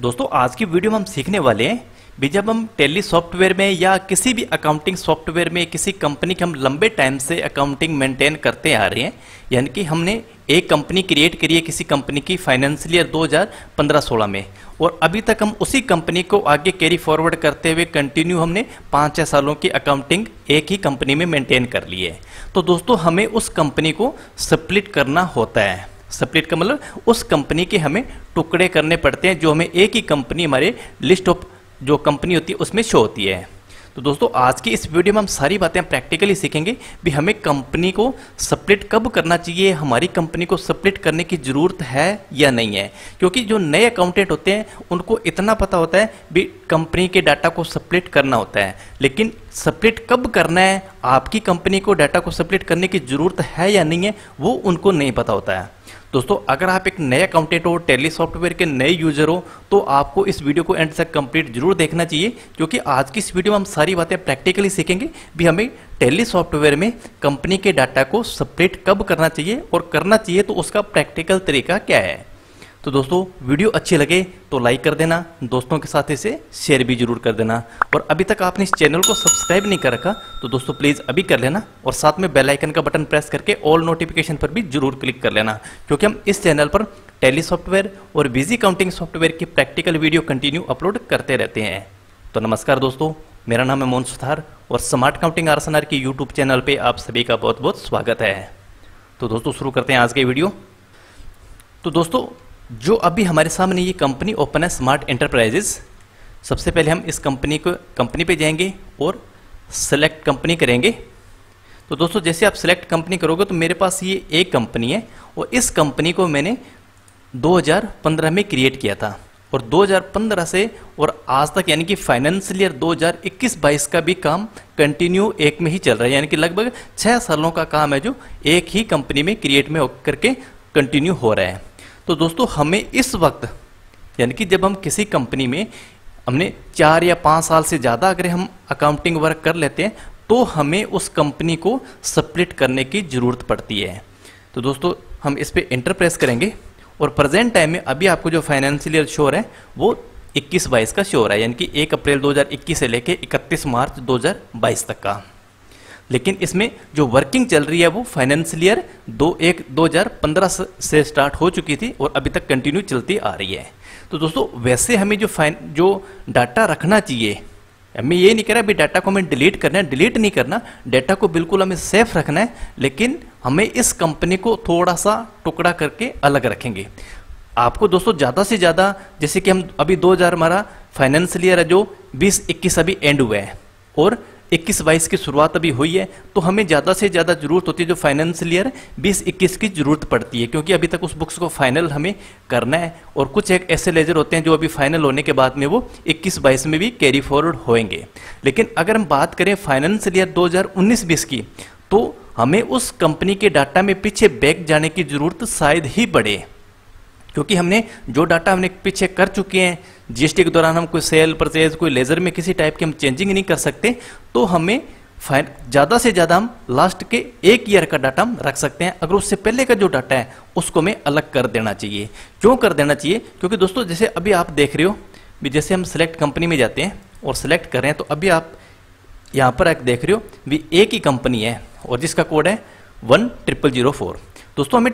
दोस्तों आज की वीडियो में हम सीखने वाले हैं भी जब हम टैली सॉफ्टवेयर में या किसी भी अकाउंटिंग सॉफ्टवेयर में किसी कंपनी की हम लंबे टाइम से अकाउंटिंग मेंटेन करते आ रहे हैं, यानी कि हमने एक कंपनी क्रिएट करी है किसी कंपनी की फाइनेंशियल ईयर 2015-16 में, और अभी तक हम उसी कंपनी को आगे कैरी फॉरवर्ड करते हुए कंटिन्यू हमने 5-6 सालों की अकाउंटिंग एक ही कंपनी में मेंटेन कर ली है। तो दोस्तों हमें उस कंपनी को स्प्लिट करना होता है। स्प्लिट का मतलब उस कंपनी के हमें टुकड़े करने पड़ते हैं जो हमें एक ही कंपनी हमारे लिस्ट ऑफ जो कंपनी होती है उसमें शो होती है। तो दोस्तों आज की इस वीडियो में हम सारी बातें प्रैक्टिकली सीखेंगे भी हमें कंपनी को स्प्लिट कब करना चाहिए, हमारी कंपनी को स्प्लिट करने की ज़रूरत है या नहीं है, क्योंकि जो नए अकाउंटेंट होते हैं उनको इतना पता होता है भी कंपनी के डाटा को स्प्लिट करना होता है, लेकिन स्प्लिट कब करना है, आपकी कंपनी को डाटा को स्प्लिट करने की ज़रूरत है या नहीं है, वो उनको नहीं पता होता है। दोस्तों अगर आप एक नए अकाउंटेंट हो, टैली सॉफ्टवेयर के नए यूजर हो, तो आपको इस वीडियो को एंड तक कंप्लीट जरूर देखना चाहिए, क्योंकि आज की इस वीडियो में हम सारी बातें प्रैक्टिकली सीखेंगे भी हमें टैली सॉफ्टवेयर में कंपनी के डाटा को स्प्लिट कब करना चाहिए और करना चाहिए तो उसका प्रैक्टिकल तरीका क्या है। तो दोस्तों वीडियो अच्छी लगे तो लाइक कर देना, दोस्तों के साथ इसे शेयर भी जरूर कर देना, और अभी तक आपने इस चैनल को सब्सक्राइब नहीं कर रखा तो दोस्तों प्लीज़ अभी कर लेना, और साथ में बेल आइकन का बटन प्रेस करके ऑल नोटिफिकेशन पर भी जरूर क्लिक कर लेना, क्योंकि हम इस चैनल पर टैली सॉफ्टवेयर और बिजी अकाउंटिंग सॉफ्टवेयर की प्रैक्टिकल वीडियो कंटिन्यू अपलोड करते रहते हैं। तो नमस्कार दोस्तों, मेरा नाम है मोहन सुथार और स्मार्ट अकाउंटिंग RSNR की यूट्यूब चैनल पर आप सभी का बहुत बहुत स्वागत है। तो दोस्तों शुरू करते हैं आज की वीडियो। तो दोस्तों जो अभी हमारे सामने ये कंपनी ओपन है स्मार्ट एंटरप्राइजेज, सबसे पहले हम इस कंपनी पे जाएंगे और सेलेक्ट कंपनी करेंगे। तो दोस्तों जैसे आप सेलेक्ट कंपनी करोगे तो मेरे पास ये एक कंपनी है और इस कंपनी को मैंने 2015 में क्रिएट किया था, और 2015 से और आज तक यानी कि फाइनेंशियल ईयर 2021-22 का भी काम कंटिन्यू एक में ही चल रहा है, यानी कि लगभग 6 सालों का काम है जो एक ही कंपनी में क्रिएट में होकर के कंटिन्यू हो रहा है। तो दोस्तों हमें इस वक्त यानी कि जब हम किसी कंपनी में हमने 4 या 5 साल से ज़्यादा अगर हम अकाउंटिंग वर्क कर लेते हैं तो हमें उस कंपनी को स्प्लिट करने की ज़रूरत पड़ती है। तो दोस्तों हम इस पर एंटर प्रेस करेंगे और प्रेजेंट टाइम में अभी आपको जो फाइनेंशियल ईयर शो है वो 21-22 का शो रहा है, यानी कि 1 अप्रैल 2021 से लेकर 31 मार्च 2022 तक का, लेकिन इसमें जो वर्किंग चल रही है वो फाइनेंशियल ईयर 2015 से स्टार्ट हो चुकी थी और अभी तक कंटिन्यू चलती आ रही है। तो दोस्तों वैसे हमें जो डाटा रखना चाहिए, मैं ये नहीं कह रहा अभी डाटा को हमें डिलीट करना है, डिलीट नहीं करना, डाटा को बिल्कुल हमें सेफ रखना है, लेकिन हमें इस कंपनी को थोड़ा सा टुकड़ा करके अलग रखेंगे। आपको दोस्तों ज़्यादा से ज़्यादा जैसे कि हम अभी 2000 हमारा फाइनेंशियल ईयर है जो 2021 अभी एंड हुआ है और 21-22 की शुरुआत अभी हुई है, तो हमें ज़्यादा से ज़्यादा जरूरत होती है जो फाइनेंशियल ईयर 2021 की ज़रूरत पड़ती है, क्योंकि अभी तक उस बुक्स को फाइनल हमें करना है, और कुछ एक ऐसे लेजर होते हैं जो अभी फाइनल होने के बाद में वो 21-22 में भी कैरी फॉरवर्ड होएंगे। लेकिन अगर हम बात करें फाइनेंशियल ईयर 2019-20 की, तो हमें उस कंपनी के डाटा में पीछे बैक जाने की ज़रूरत शायद ही पड़े, क्योंकि हमने जो डाटा हमने पीछे कर चुके हैं, GST के दौरान हम कोई सेल परचेज कोई लेजर में किसी टाइप की हम चेंजिंग नहीं कर सकते, तो हमें ज़्यादा से ज़्यादा हम लास्ट के एक ईयर का डाटा हम रख सकते हैं। अगर उससे पहले का जो डाटा है उसको हमें अलग कर देना चाहिए। क्यों कर देना चाहिए? क्योंकि दोस्तों जैसे अभी आप देख रहे हो भी जैसे हम सेलेक्ट कंपनी में जाते हैं और सेलेक्ट कर रहे हैं, तो अभी आप यहाँ पर एक देख रहे हो भी एक ही कंपनी है और जिसका कोड है 10004। दोस्तों हमें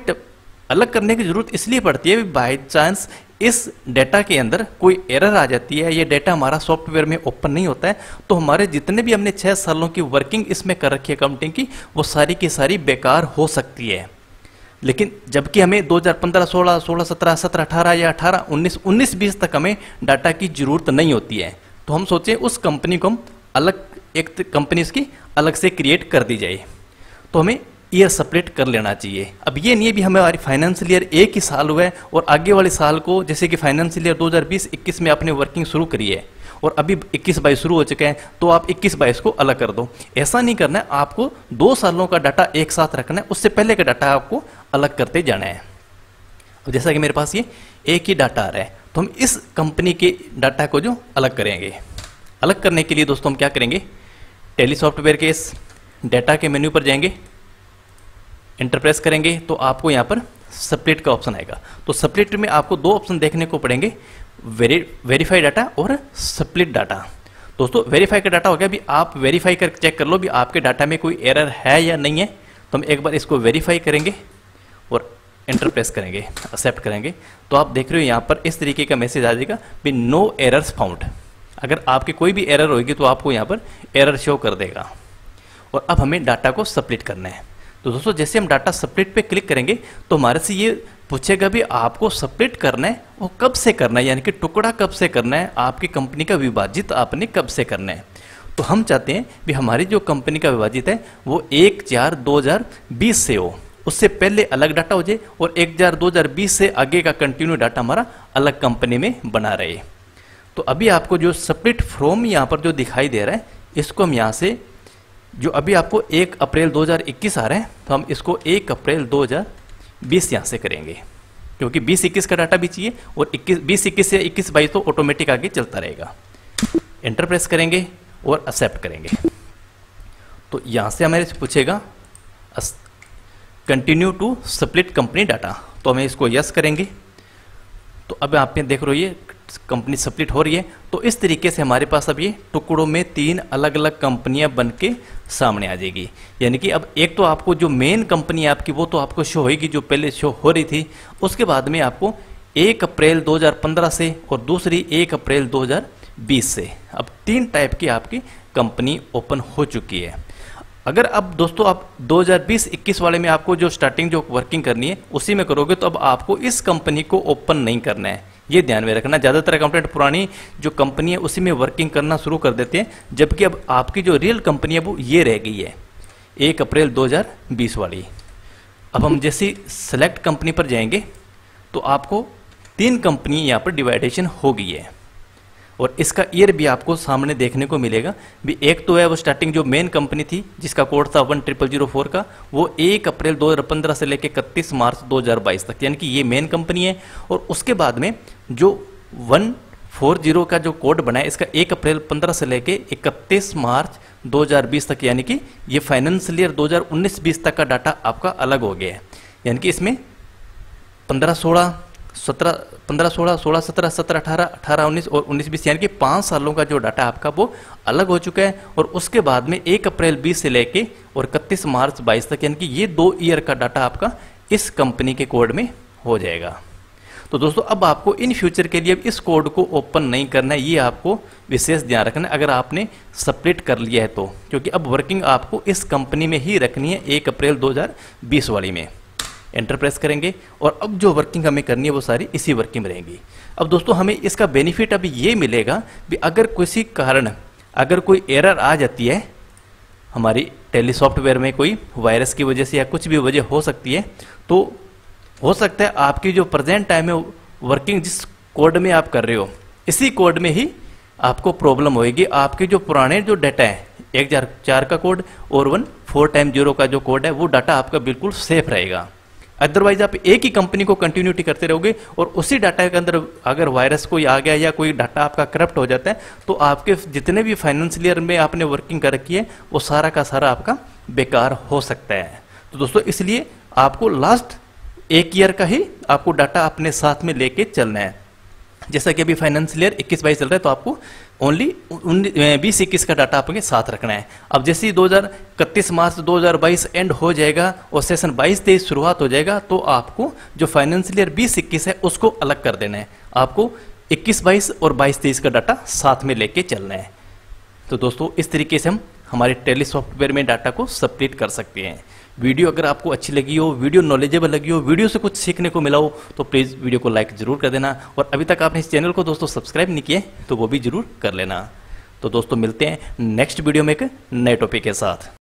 अलग करने की ज़रूरत इसलिए पड़ती है बाय चांस इस डेटा के अंदर कोई एरर आ जाती है, ये डेटा हमारा सॉफ्टवेयर में ओपन नहीं होता है, तो हमारे जितने भी हमने 6 सालों की वर्किंग इसमें कर रखी है अकाउंटिंग की, वो सारी की सारी बेकार हो सकती है। लेकिन जबकि हमें 2015, 16, 17, 18 या 19, 19-20 तक हमें डाटा की ज़रूरत नहीं होती है, तो हम सोचें उस कंपनी को हम अलग एक कंपनी इसकी अलग से क्रिएट कर दी जाए, तो हमें ईयर सेपरेट कर लेना चाहिए। अब ये नहीं है भी हमारी फाइनेंशियल ईयर एक ही साल हुआ है और आगे वाले साल को जैसे कि फाइनेंशियल ईयर 2020-21 में आपने वर्किंग शुरू करी है और अभी 21-22 शुरू हो चुके हैं, तो आप 21-22 को अलग कर दो, ऐसा नहीं करना है। आपको 2 सालों का डाटा एक साथ रखना है, उससे पहले का डाटा आपको अलग करते जाना है। अब जैसा कि मेरे पास ये एक ही डाटा आ रहा है, तो हम इस कंपनी के डाटा को जो अलग करेंगे, अलग करने के लिए दोस्तों हम क्या करेंगे, टैली सॉफ्टवेयर के इस डाटा के मेन्यू पर जाएंगे, एंटर प्रेस करेंगे, तो आपको यहाँ पर सप्लेट का ऑप्शन आएगा। तो सप्लेट में आपको दो ऑप्शन देखने को पड़ेंगे, वेरीफाई डाटा और सप्लेट डाटा। दोस्तों वेरीफाई का डाटा हो गया, अभी आप वेरीफाई कर चेक कर लो भी आपके डाटा में कोई एरर है या नहीं है। तो हम एक बार इसको वेरीफाई करेंगे और एंटर प्रेस करेंगे, एक्सेप्ट करेंगे। तो आप देख रहे हो यहाँ पर इस तरीके का मैसेज आ जाएगा भी नो एरर्स फाउंड। अगर आपके कोई भी एरर होगी तो आपको यहाँ पर एरर शो कर देगा। और अब हमें डाटा को सप्लिट करना है। तो दोस्तों जैसे हम डाटा सप्लिट पे क्लिक करेंगे तो हमारे से ये पूछेगा भी आपको सप्लिट करना है और कब से करना है, यानी कि टुकड़ा कब से करना है, आपकी कंपनी का विभाजित आपने कब से करना है। तो हम चाहते हैं भी हमारी जो कंपनी का विभाजित है वो 1/4/2020 से हो, उससे पहले अलग डाटा हो जाए और 1/4/2020 से आगे का कंटिन्यू डाटा हमारा अलग कंपनी में बना रहे। तो अभी आपको जो सप्लिट फ्रॉम यहाँ पर जो दिखाई दे रहा है इसको हम यहाँ से, जो अभी आपको 1 अप्रैल 2021 आ रहा है तो हम इसको 1 अप्रैल 2020 यहाँ से करेंगे, क्योंकि 2021 का डाटा भी चाहिए और 2021 से 21/22 तो ऑटोमेटिक आगे चलता रहेगा। एंटर प्रेस करेंगे और एक्सेप्ट करेंगे। तो यहाँ से हमारे से पूछेगा continue to split company data, तो हमें इसको यस करेंगे। तो अब आप देख रहे हो ये कंपनी सप्लिट हो रही है। तो इस तरीके से हमारे पास अब ये टुकड़ों में 3 अलग अलग कंपनियां बन के सामने आ जाएगी। यानी कि अब एक तो आपको जो मेन कंपनी है आपकी वो तो आपको शो होगी जो पहले शो हो रही थी, उसके बाद में आपको 1 अप्रैल 2015 से और दूसरी 1 अप्रैल 2020 से, अब 3 टाइप की आपकी कंपनी ओपन हो चुकी है। अगर अब दोस्तों आप 2020-21 वाले में आपको जो स्टार्टिंग जो वर्किंग करनी है उसी में करोगे तो अब आपको इस कंपनी को ओपन नहीं करना है, ये ध्यान में रखना। ज़्यादातर अकाउंटेंट पुरानी जो कंपनी है उसी में वर्किंग करना शुरू कर देते हैं, जबकि अब आपकी जो रियल कंपनी है वो ये रह गई है 1 अप्रैल 2020 वाली। अब हम जैसे सेलेक्ट कंपनी पर जाएंगे तो आपको 3 कंपनी यहाँ पर डिवाइडेशन हो गई है और इसका ईयर भी आपको सामने देखने को मिलेगा भी। एक तो है वो स्टार्टिंग जो मेन कंपनी थी जिसका कोड था 10004 का, वो 1 अप्रैल 2015 से लेकर 31 मार्च 2022 तक, यानी कि ये मेन कंपनी है। और उसके बाद में जो 140 का जो कोड बना है इसका 1 अप्रैल 2015 से लेकर 31 मार्च 2020 तक, यानी कि ये फाइनेंशियल ईयर 2019-20 तक का डाटा आपका अलग हो गया है। यानी कि इसमें 15, 16, 17, 18, 19 और 19-20 यानी कि 5 सालों का जो डाटा आपका वो अलग हो चुका है। और उसके बाद में 1 अप्रैल 20 से लेके और 31 मार्च 22 तक, यानी कि ये 2 ईयर का डाटा आपका इस कंपनी के कोड में हो जाएगा। तो दोस्तों अब आपको इन फ्यूचर के लिए इस कोड को ओपन नहीं करना है, ये आपको विशेष ध्यान रखना है अगर आपने सप्लिट कर लिया है तो, क्योंकि अब वर्किंग आपको इस कंपनी में ही रखनी है 1 अप्रैल 2020 वाली में। एंटर प्रेस करेंगे और अब जो वर्किंग हमें करनी है वो सारी इसी वर्किंग में रहेगी। अब दोस्तों हमें इसका बेनिफिट अभी ये मिलेगा भी अगर किसी कारण अगर कोई एरर आ जाती है हमारी टैली सॉफ्टवेयर में, कोई वायरस की वजह से या कुछ भी वजह हो सकती है, तो हो सकता है आपकी जो प्रेजेंट टाइम में वर्किंग जिस कोड में आप कर रहे हो इसी कोड में ही आपको प्रॉब्लम होगी। आपके जो पुराने जो डाटा है 1 4 का कोड और 1 4 0 का जो कोड है वो डाटा आपका बिल्कुल सेफ रहेगा। अदरवाइज आप एक ही कंपनी को कंटिन्यूटी करते रहोगे और उसी डाटा के अंदर अगर वायरस कोई आ गया या कोई डाटा आपका करप्ट हो जाता है तो आपके जितने भी फाइनेंशियल ईयर में आपने वर्किंग कर रखी है वो सारा का सारा आपका बेकार हो सकता है। तो दोस्तों इसलिए आपको लास्ट 1 ईयर का ही आपको डाटा अपने साथ में लेके चलना है। जैसा कि अभी फाइनेंशियल ईयर 21-22 चल रहा है तो आपको ओनली 20-21 का डाटा आपके साथ रखना है। अब जैसे ही 31 मार्च 2022 एंड हो जाएगा और सेशन 22-23 शुरुआत हो जाएगा तो आपको जो फाइनेंशियल ईयर 20-21 है उसको अलग कर देना है। आपको 21-22 और 22-23 का डाटा साथ में लेके चलना है। तो दोस्तों इस तरीके से हम हमारे टैली सॉफ्टवेयर में डाटा को सप्लिट कर सकते हैं। वीडियो अगर आपको अच्छी लगी हो, वीडियो नॉलेजेबल लगी हो, वीडियो से कुछ सीखने को मिला हो तो प्लीज़ वीडियो को लाइक ज़रूर कर देना। और अभी तक आपने इस चैनल को दोस्तों सब्सक्राइब नहीं किए तो वो भी ज़रूर कर लेना। तो दोस्तों मिलते हैं नेक्स्ट वीडियो में एक नए टॉपिक के साथ।